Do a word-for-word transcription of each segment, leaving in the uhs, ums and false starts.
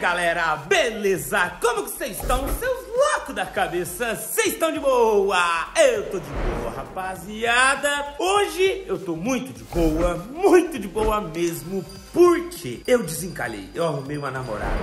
galera, beleza? Como que vocês estão? Seus loucos da cabeça, vocês estão de boa? Eu tô de boa, rapaziada. Hoje eu tô muito de boa, muito de boa mesmo. Porque eu desencalhei, eu arrumei uma namorada.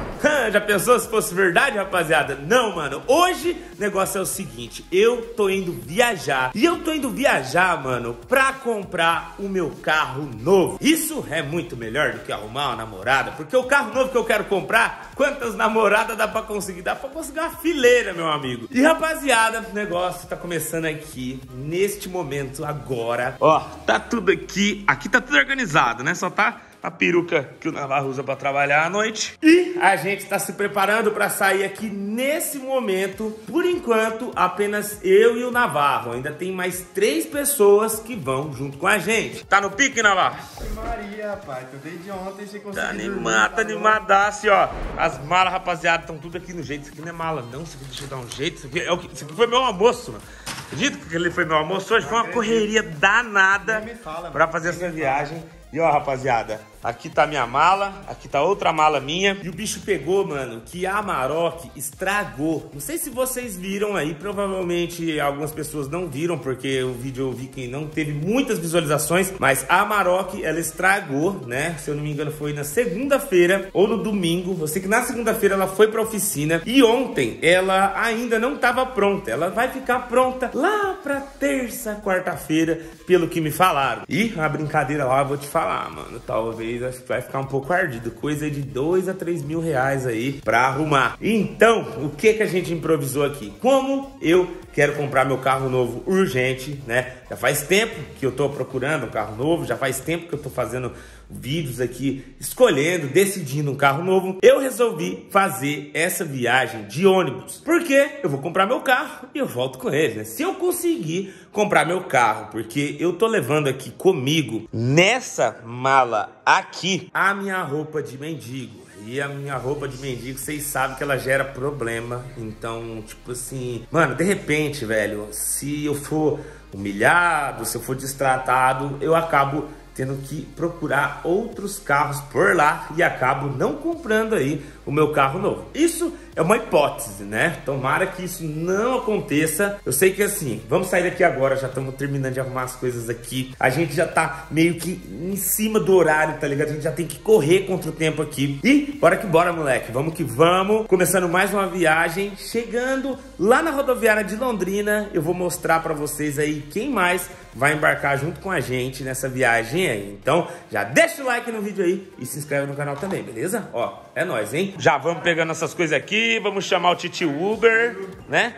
Já pensou se fosse verdade, rapaziada? Não, mano, hoje o negócio é o seguinte: eu tô indo viajar. E eu tô indo viajar, mano, pra comprar o meu carro novo. Isso é muito melhor do que arrumar uma namorada, porque o carro novo que eu quero comprar, quantas namoradas dá pra conseguir? Dá pra conseguir uma fileira, meu amigo. E, rapaziada, o negócio tá começando aqui, neste momento, agora. Ó, tá tudo aqui, aqui tá tudo organizado, né? Só tá a peruca que o Navarro usa pra trabalhar à noite. E a gente tá se preparando pra sair aqui nesse momento. Por enquanto, apenas eu e o Navarro. Ainda tem mais três pessoas que vão junto com a gente. Tá no pique, Navarro? Maria, rapaz. Tô desde ontem sem conseguir. Tá animado, tá animadaço, ó. As malas, rapaziada, estão tudo aqui no jeito. Isso aqui não é mala, não. Isso aqui deixa eu dar um jeito. Isso aqui, é o que... Isso aqui foi meu almoço, mano. Acredito que ele foi meu almoço hoje. Foi uma correria danada pra fazer essa viagem. E ó, rapaziada, aqui tá minha mala, aqui tá outra mala minha. E o bicho pegou, mano, que a Amarok estragou. Não sei se vocês viram aí, provavelmente algumas pessoas não viram, porque o vídeo eu vi que não teve muitas visualizações. Mas a Amarok, ela estragou, né? Se eu não me engano, foi na segunda-feira ou no domingo. Eu sei que na segunda-feira ela foi pra oficina. E ontem ela ainda não tava pronta. Ela vai ficar pronta lá pra terça, quarta-feira, pelo que me falaram. E a brincadeira lá, eu vou te falar, mano, talvez acho que vai ficar um pouco ardido, coisa de dois a três mil reais aí pra arrumar. Então, o que que a gente improvisou aqui? Como eu quero comprar meu carro novo urgente, né? Já faz tempo que eu tô procurando um carro novo, já faz tempo que eu tô fazendo vídeos aqui, escolhendo, decidindo um carro novo. Eu resolvi fazer essa viagem de ônibus, porque eu vou comprar meu carro e eu volto com ele, né? Se eu conseguir comprar meu carro, porque eu tô levando aqui comigo, nessa mala aqui, a minha roupa de mendigo. E a minha roupa de mendigo, vocês sabem que ela gera problema. Então, tipo assim... Mano, de repente, velho, se eu for humilhado, se eu for destratado, eu acabo tendo que procurar outros carros por lá e acabo não comprando aí o meu carro novo. Isso é uma hipótese, né? Tomara que isso não aconteça. Eu sei que assim, vamos sair daqui agora, já estamos terminando de arrumar as coisas aqui. A gente já tá meio que em cima do horário, tá ligado? A gente já tem que correr contra o tempo aqui. E bora que bora, moleque. Vamos que vamos. Começando mais uma viagem. Chegando lá na rodoviária de Londrina, eu vou mostrar pra vocês aí quem mais vai embarcar junto com a gente nessa viagem aí. Então, já deixa o like no vídeo aí e se inscreve no canal também, beleza? Ó, é nóis, hein? Já vamos pegando essas coisas aqui. Vamos chamar o Titi Uber, né?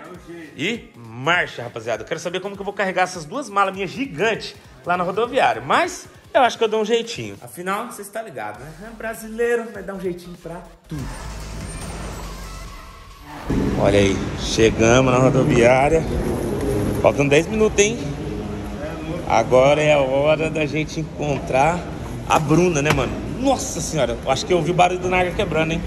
E marcha, rapaziada. Eu quero saber como que eu vou carregar essas duas malas minhas gigantes lá na rodoviária. Mas eu acho que eu dou um jeitinho. Afinal, vocês estão ligados, né? É brasileiro, vai dar um jeitinho pra tudo. Olha aí, chegamos na rodoviária. Faltando dez minutos, hein? Agora é a hora da gente encontrar a Bruna, né, mano? Nossa senhora, eu acho que eu ouvi o barulho do Naga quebrando, hein?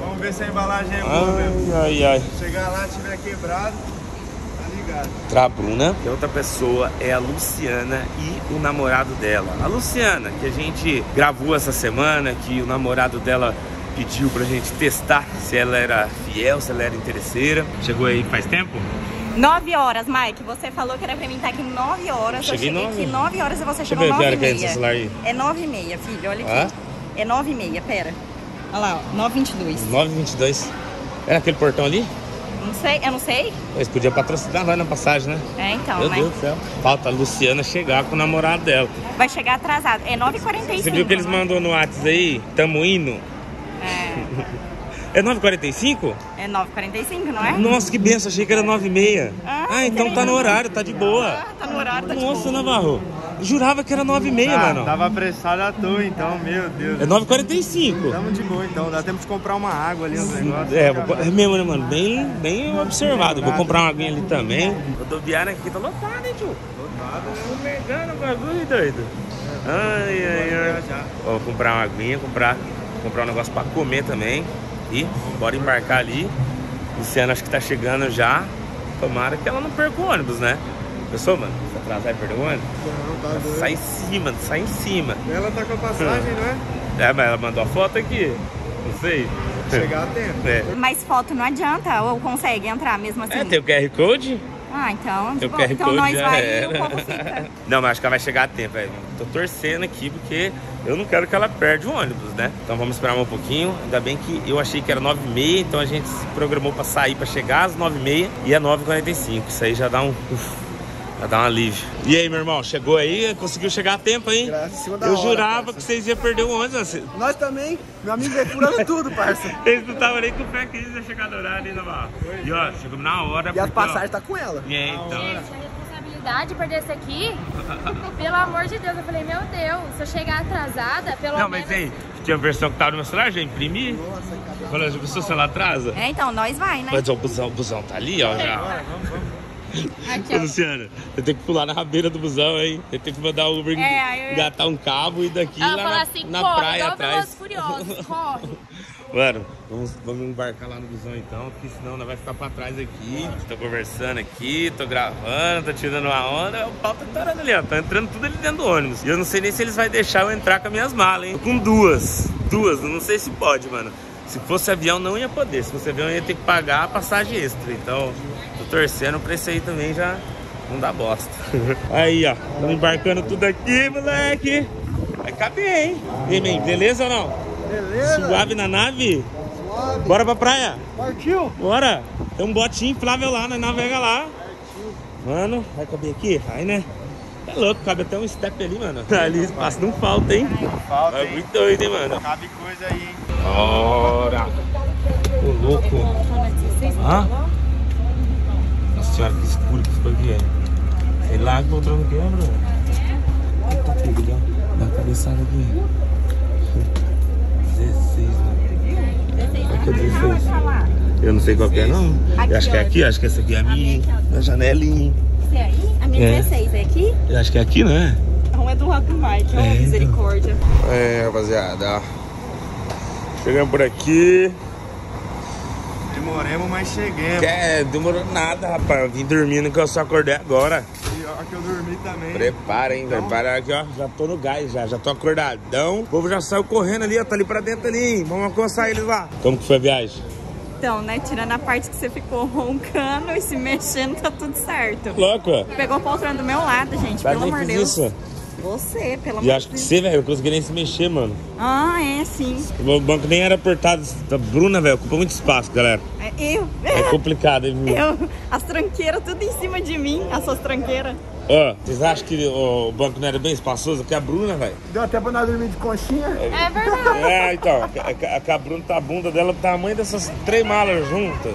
Vamos ver se a embalagem é boa mesmo. Ai, ai. Chegar lá, tiver quebrado, tá ligado. Pra Bruna, que é outra pessoa, é a Luciana e o namorado dela. A Luciana, que a gente gravou essa semana, que o namorado dela pediu pra gente testar se ela era fiel, se ela era interesseira. Chegou aí faz tempo? nove horas, Mike. Você falou que era pra mim estar aqui nove horas. Cheguei eu cheguei nove horas e você chegou nove e meia. É nove e meia, filho, olha aqui. Ah? É nove e meia, pera. Olha lá, ó, nove e vinte e dois. nove e vinte e dois. Era aquele portão ali? Não sei, eu não sei. Eles podiam patrocinar lá na passagem, né? É, então, Meu né? Deus do céu. Falta a Luciana chegar com o namorado dela. Vai chegar atrasado. É nove e quarenta e cinco. Você viu que eles né? mandam no WhatsApp aí? Tamo indo. É. É nove e quarenta e cinco? É nove e quarenta e cinco, não é? Nossa, que benção. Achei que era nove e meia. Ah, ah então tá no horário, tá de boa. Ah, tá no horário, tá de boa. Nossa, Navarro. Jurava que era nove e meia, tá, mano. Tava apressado à toa, então, meu Deus. É nove e quarenta e cinco. Tamo de boa, então. Dá tempo de comprar uma água ali, os negócios. É, vou... é mesmo, né, mano? Bem, bem observado. Vou comprar uma aguinha ali também. Rodoviária aqui tá lotada, hein, tio? Lotada. Tô pegando o bagulho, doido. Ai, ai, ai. Vou comprar uma aguinha, comprar, comprar um negócio pra comer também. E bora embarcar ali. Luciana, acho que tá chegando já. Tomara que ela não perca o ônibus, né? Pessoal, mano, se atrasar e perder o ônibus? Não, tá doido. Sai em cima, sai em cima. Ela tá com a passagem, não é? É, mas ela mandou a foto aqui. Não sei. Chegar a tempo. É. Mas foto não adianta, ou consegue entrar mesmo assim? É, tem o Q R Code. Ah, então, tipo, o então nós vai é. e o povo fica. Não, mas acho que ela vai chegar a tempo, velho. Tô torcendo aqui porque eu não quero que ela perca o ônibus, né? Então vamos esperar um pouquinho. Ainda bem que eu achei que era nove e meia, então a gente se programou pra sair, pra chegar às nove e meia e é nove e quarenta e cinco. Isso aí já dá um... Uf. Vai dar um alívio. E aí, meu irmão, chegou aí? Conseguiu chegar a tempo, hein? Graças a cima da Eu hora, jurava parça. que vocês iam perder o ônibus. Nós também. Meu amigo veio furando tudo, parça. Eles não estavam nem com fé que eles iam chegar no horário ali, Navarro. E ó, chegamos na hora. E porque, a passagem ó, tá com ela. E aí, então. Gente, a responsabilidade de perder isso aqui? Pelo amor de Deus, eu falei, meu Deus, se eu chegar atrasada, pelo menos... Não, mas menos... aí... Tinha a versão que tava no meu celular, já imprimi. Nossa, falei, já pensou se ela atrasa? É, então, nós vai, né? Mas ó, o busão, o busão tá ali, ó, já. Vamos, vamos, vamos. Aqui, ô, Luciana, eu tenho que pular na rabeira do busão, hein? Eu tenho que mandar o Uber é, eu... engatar um cabo e daqui ela lá fala na, assim, na corre, praia atrás. Curiosos, corre. Mano, vamos, vamos embarcar lá no busão então, porque senão nós vai ficar pra trás aqui. Tô conversando aqui, tô gravando, tô tirando uma onda. O pau tá entrando ali, ó. Tá entrando tudo ali dentro do ônibus. E eu não sei nem se eles vão deixar eu entrar com as minhas malas, hein? Tô com duas. Duas, não sei se pode, mano. Se fosse avião, não ia poder. Se fosse avião, ia ter que pagar a passagem extra. Então, tô torcendo pra isso aí também já não dá bosta. Aí, ó. Estamos embarcando tudo aqui, moleque. Vai caber, hein? E aí, man, beleza ou não? Beleza. Suave na nave? Suave. Bora pra praia? Partiu. Bora. Tem um botinho inflável lá, nós navega lá. Partiu. Mano, vai caber aqui? Vai, né? É louco, cabe até um step ali, mano. Ali espaço não falta, hein? Não falta, hein? É muito doido, hein, mano? Cabe coisa aí, hein? Ora! Ô, louco! Hã? Nossa senhora, que escuro que ficou aqui, é. Sei lá que voltou no que, Bruno? Tá pego, dá uma cabeçada aqui. dezesseis, né? Aqui é dezesseis. Eu não sei qual que é, não. Eu acho que é aqui, acho que essa aqui é a minha. Na janelinha. A minha dezesseis é aqui? Eu acho que é aqui, né? Um é do lado do Mike, ó, misericórdia. É, rapaziada, ó. Chegamos por aqui. Demoremos, mas chegamos. É, demorou nada, rapaz. Eu vim dormindo que eu só acordei agora. E ó, que eu dormi também. Prepara, hein, então... prepara aqui, ó. Já tô no gás, já. Já tô acordadão. O povo já saiu correndo ali, ó. Tá ali pra dentro ali, hein. Vamos alcançar eles lá. Como que foi a viagem? Então, né, tirando a parte que você ficou roncando e se mexendo, tá tudo certo. Louco. Pegou o poltrona do meu lado, gente. Vai, pelo amor de Deus. Isso? Você, pelo amor de Deus. E acho que você, velho, não conseguia nem se mexer, mano. Ah, é, sim. O banco nem era apertado. A Bruna, velho, ocupa muito espaço, galera. É, eu. É complicado, hein, viu? Eu. As tranqueiras tudo em cima de mim, as suas tranqueiras. Ó, oh, vocês acham que o banco não era bem espaçoso? Porque a Bruna, velho. Deu até pra nós dormir de conchinha. É verdade. É, então. A, a, a Bruna tá a bunda dela, o tamanho dessas três malas juntas.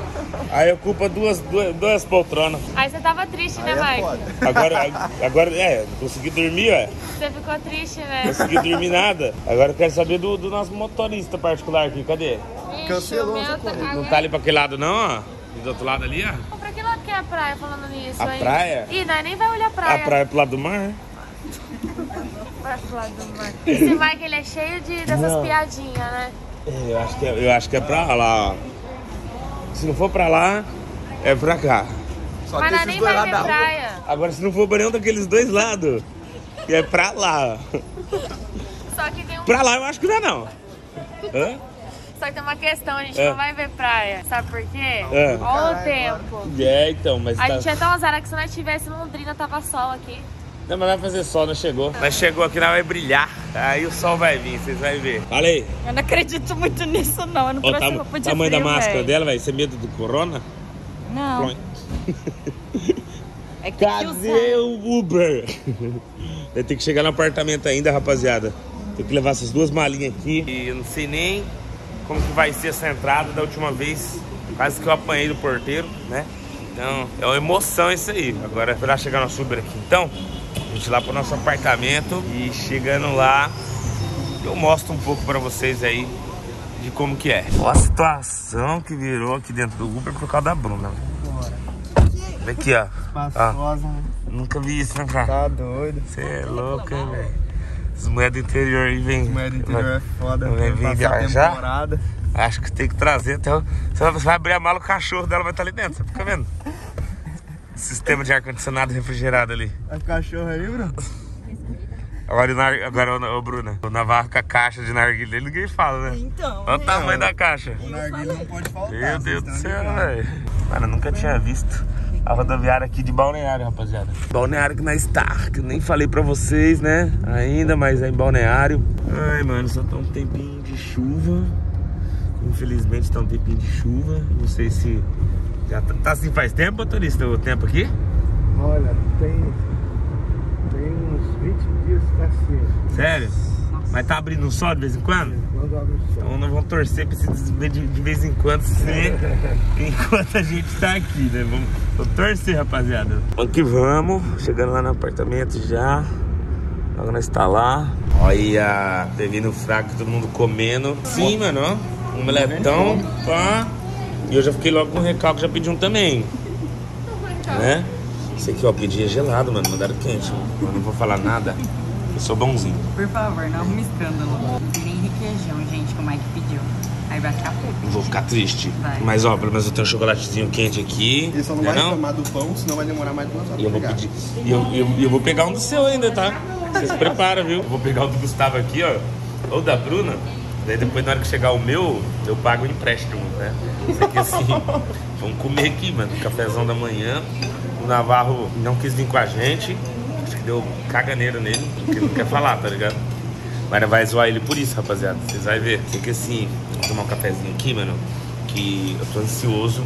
Aí ocupa duas, duas, duas poltronas. Aí você tava triste, né, Mike? É agora, agora, é, não consegui dormir, ué. Você ficou triste, né? Não consegui dormir nada. Agora eu quero saber do, do nosso motorista particular aqui. Cadê? Ixi, cancelou essa corrida. Não tá ali pra aquele lado, não, ó? E do outro lado ali, ó? Pra que lado que é a praia, falando nisso? A aí? praia? Ih, nós nem vai olhar a praia. A praia é pro lado do mar, vai pro lado do mar. Esse Mike, ele é cheio de, dessas não. piadinhas, né? Eu acho, que é, eu acho que é pra lá, ó. Se não for pra lá, é pra cá. Só Mas nós nem vai ver praia. praia. Agora, se não for pra nenhum daqueles dois lados, é pra lá. Só que tem um... Pra lá eu acho que não é, não. Hã? Só que tem uma questão, a gente é. não vai ver praia. Sabe por quê? É. Olha o tempo. É, então, mas A tá... gente é tão azarado que se nós tivesse Londrina, tava sol aqui. Não, mas vai fazer sol, não chegou. Não. Mas chegou aqui, nós vai brilhar. Aí o sol vai vir, vocês vão ver. Fala aí. Eu não acredito muito nisso, não. Eu não trouxe roupa de frio, tamanho da máscara véio. dela, velho. Você é medo do corona? Não. É que Cadê o Uber? Vai ter que chegar no apartamento ainda, rapaziada. Tem que levar essas duas malinhas aqui. E eu não sei nem... como que vai ser essa entrada. Da última vez, quase que eu apanhei do porteiro, né? Então, é uma emoção isso aí. Agora é esperar chegar nosso Uber aqui. Então, a gente lá pro nosso apartamento e chegando lá, eu mostro um pouco pra vocês aí de como que é. Olha a situação que virou aqui dentro do Uber por causa da Bruna. Olha aqui, ó. Espaçosa, né? Nunca vi isso, né, cara? Tá doido. Você é louco, hein, velho? As moedas do interior aí vem. As moedas do interior é foda, vem temporada. Acho que tem que trazer até o... Você vai abrir a mala, o cachorro dela vai estar ali dentro, você fica vendo? Sistema de ar-condicionado refrigerado ali. É o cachorro aí, Bruno? Olha o nar... Agora, o Bruna, o Navarro com a caixa de narguilha, ninguém fala, né? Então... Olha é. o tamanho da caixa. O narguilha não pode faltar. Meu Deus do céu, velho. Mano, eu nunca tinha visto a rodoviária aqui de Balneário, rapaziada. Balneário que nós tá, que eu nem falei pra vocês, né? Ainda, mas é em Balneário. Ai, mano, só tá um tempinho de chuva. Infelizmente tá um tempinho de chuva. Não sei se... Já tá, tá assim faz tempo, motorista, o tempo aqui? Olha, tem... Tem uns vinte dias que tá cedo. Sério? Nossa. Mas tá abrindo o sol de vez em quando? Quando abre o sol. Então nós vamos torcer pra esse de, de vez em quando ser enquanto a gente tá aqui, né? Vamos, vamos torcer, rapaziada. Vamos que vamos. Chegando lá no apartamento já. Logo nós tá lá. Olha, termino fraco, todo mundo comendo. Sim, mano, ó. Um meletão, pá. E eu já fiquei logo com o recalque, já pedi um também. Né? Esse aqui, ó, pedi é gelado, mano. Mandaram quente, mano. Eu não vou falar nada. Eu sou bonzinho. Por favor, não arruma escândalo. Virem requeijão, gente, que o Mike pediu. Aí vai ficar pouco. Não vou ficar triste. Vai. Mas, ó, pelo menos eu tenho um chocolatezinho quente aqui. Ele só não, não vai não? tomar do pão, senão vai demorar mais duas horas. E eu vou pedir. E eu, eu, eu vou pegar um do seu ainda, tá? Você se prepara, viu? Eu vou pegar o do Gustavo aqui, ó. Ou da Bruna. Daí depois, na hora que chegar o meu, eu pago o empréstimo, né? Isso aqui, assim. Vamos comer aqui, mano. Cafezão da manhã. O Navarro não quis vir com a gente, acho que deu caganeiro nele, porque ele não quer falar, tá ligado? Mas vai zoar ele por isso, rapaziada, vocês vão ver. Sei que assim, vou tomar um cafezinho aqui, mano, que eu tô ansioso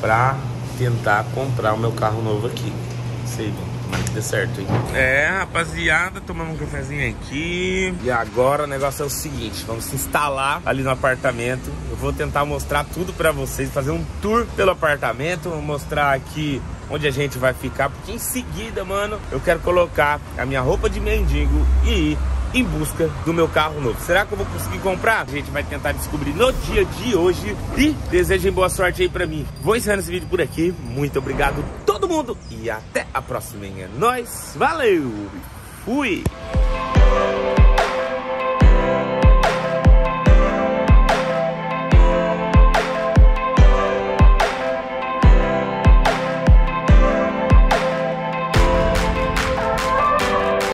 pra tentar comprar o meu carro novo aqui. Não sei, mano, mas deu certo, hein? É, rapaziada, tomamos um cafezinho aqui. E agora o negócio é o seguinte, vamos se instalar ali no apartamento. Eu vou tentar mostrar tudo pra vocês, fazer um tour pelo apartamento, vou mostrar aqui onde a gente vai ficar, porque em seguida, mano, eu quero colocar a minha roupa de mendigo e ir em busca do meu carro novo. Será que eu vou conseguir comprar? A gente vai tentar descobrir no dia de hoje. E desejem boa sorte aí pra mim. Vou encerrando esse vídeo por aqui. Muito obrigado a todo mundo e até a próxima. É nóis, valeu, fui!